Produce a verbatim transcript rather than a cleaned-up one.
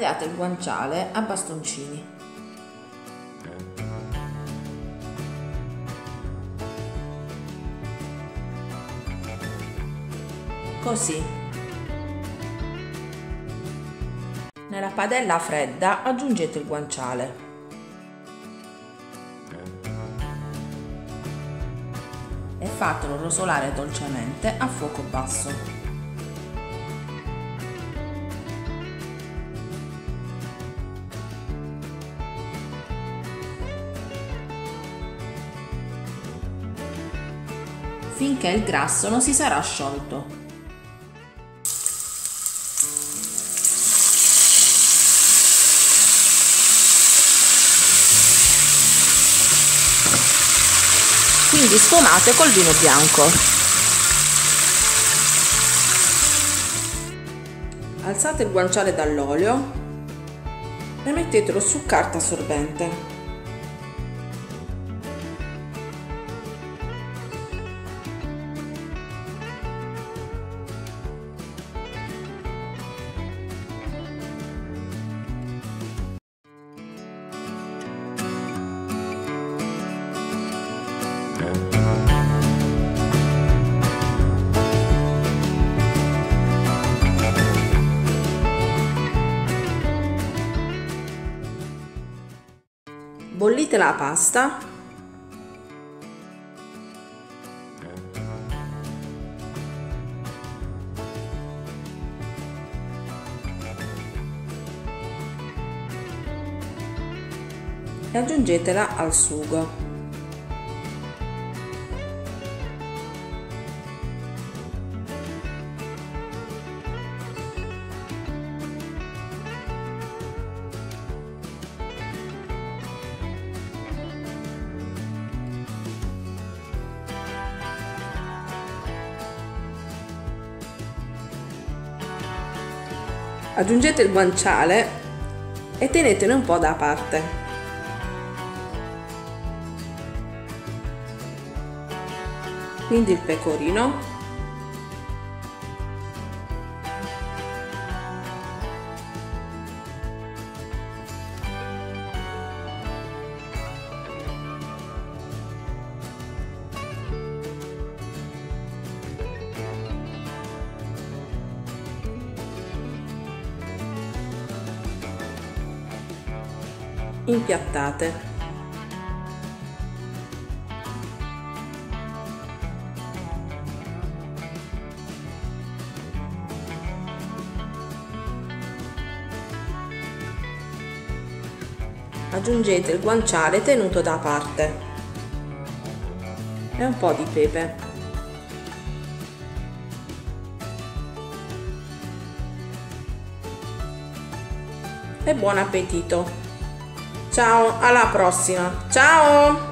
tagliate il guanciale a bastoncini. Così. Nella padella fredda aggiungete il guanciale. E fatelo rosolare dolcemente a fuoco basso. Finché il grasso non si sarà sciolto. Quindi sfumate col vino bianco. Alzate il guanciale dall'olio e mettetelo su carta assorbente. Bollite la pasta e aggiungetela al sugo. Aggiungete il guanciale e tenetene un po' da parte. Quindi il pecorino impiattate. Aggiungete il guanciale tenuto da parte e un po' di pepe. E buon appetito! Ciao, alla prossima! Ciao!